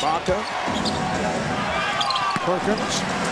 Baca. Perkins.